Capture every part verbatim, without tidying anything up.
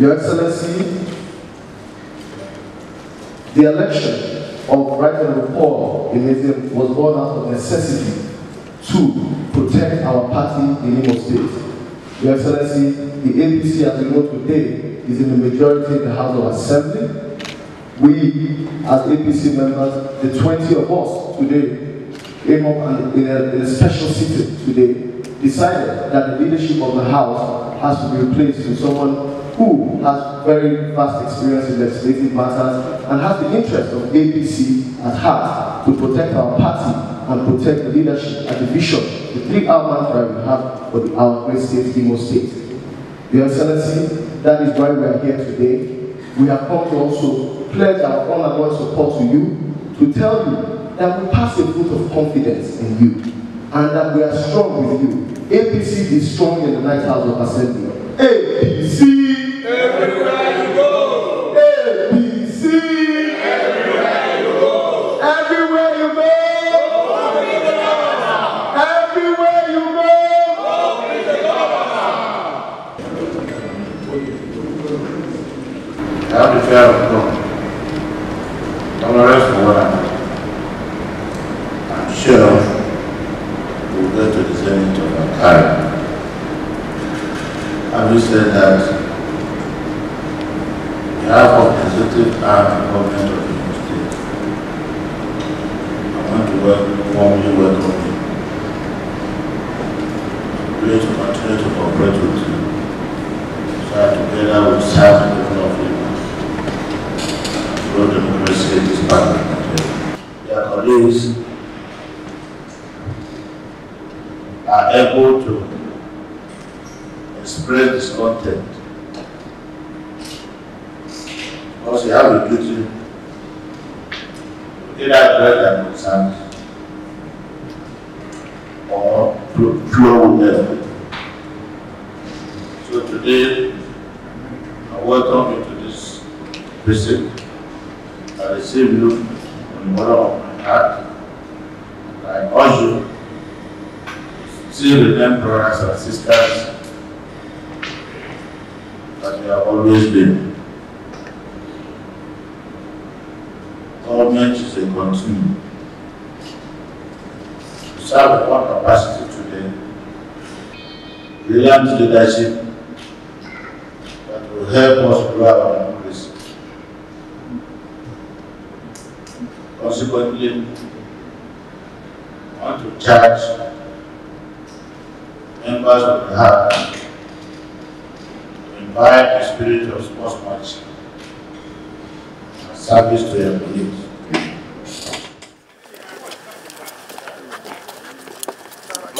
Your Excellency, the election of Right Honourable Paul Ineziem was born out of necessity to protect our party in Imo State. Your Excellency, the A P C as we know today is in the majority in the House of Assembly. We, as A P C members, the twenty of us today, Imo in a, in a special sitting today, decided that the leadership of the House has to be replaced with someone who has very vast experience in legislative matters and has the interest of A P C at heart to protect our party and protect the leadership and the vision, the three-hour mantra we have for the, our great state, Imo State. Your Excellency, that is why we are here today. We have come to also pledge our honourable support to you, to tell you that we pass a vote of confidence in you and that we are strong with you. A P C is strong in the Ninth House of Assembly. A P C! Everywhere you go! A P C! Everywhere you go! Everywhere you go! Everywhere you go! I have to say I have come. I'm not asking what I'm doing. I'm sure we'll go to the Senate of our time. I will say that half of the executive and government of Imo State, I want to welcome, warmly welcome you. We will continue to cooperate with you, so that together we serve the people of Imo and grow democracy in this part of the country. Their colleagues are able to spread this content. Because you have a duty to either address their concerns or to flow with them. So today, I welcome you to this visit. I receive you on the bottom of my heart. I urge you to still remain brothers and sisters that you have always been. Government is a continuum. To serve in one capacity today, brilliant leadership that will help us grow our democracy. Consequently, I want to charge members of the House to invite the spirit of sportsmanship and service to their colleagues.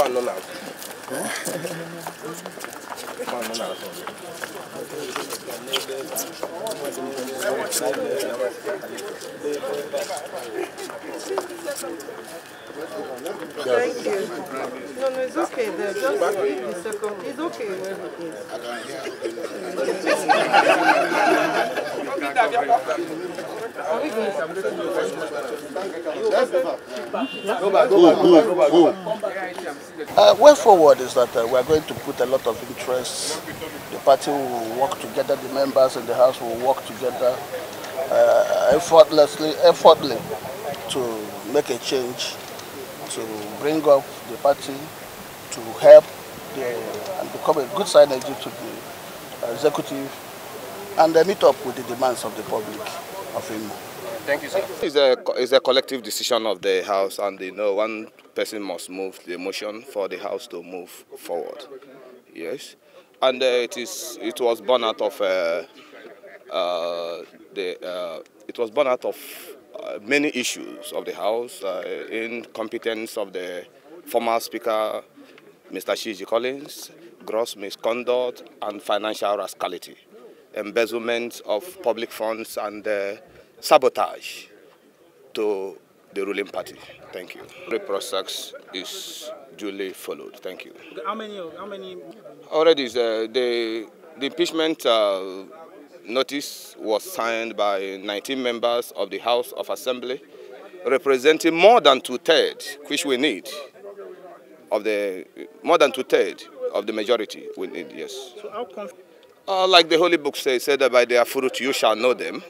No, no. Thank you. No, no, it's okay. There. Just leave the second. It's okay. Uh, way forward is that uh, we are going to put a lot of interest. The party will work together. The members in the House will work together uh, effortlessly, effortlessly to make a change, to bring up the party, to help the, and become a good synergy to the executive, and uh, meet up with the demands of the public of Imo. Thank you, sir. It's a, it's a collective decision of the House, and you know, one person must move the motion for the House to move forward. Yes, and uh, it is it was born out of uh, uh, the uh, it was born out of uh, many issues of the House, uh, incompetence of the former Speaker, Mister Chiji Collins, gross misconduct and financial rascality, embezzlement of public funds, and uh, sabotage to the ruling party. Thank you. The process is duly followed. Thank you. How many? How many? Already, uh, the, the impeachment uh, notice was signed by nineteen members of the House of Assembly, representing more than two thirds, which we need of the more than two thirds of the majority we need. Yes. So how Uh, like the Holy Book says, said that by their fruit you shall know them.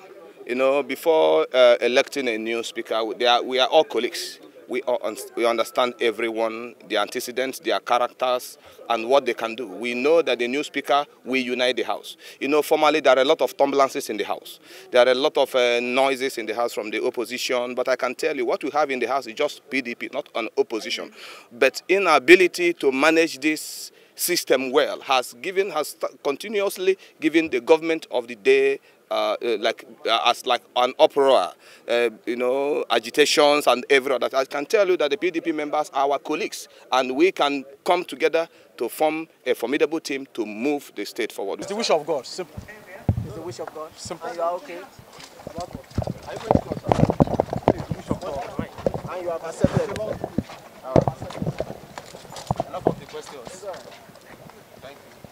You know, before uh, electing a new speaker, they are, we are all colleagues. We, are, we understand everyone, their antecedents, their characters, and what they can do. We know that the new speaker will unite the House. You know, formally there are a lot of turbulences in the House. There are a lot of uh, noises in the House from the opposition, but I can tell you what we have in the House is just P D P, not an opposition. But inability to manage this system well has given, has continuously given the government of the day Uh, uh, like uh, as like an uproar, uh, you know, agitations and everything. I can tell you that the P D P members are our colleagues, and we can come together to form a formidable team to move the state forward. It's the wish of God. Simple. It's the wish of God. Simple. And you are okay. Are you going to God? It's the wish of God. And you have accepted. Enough of the questions. Thank you.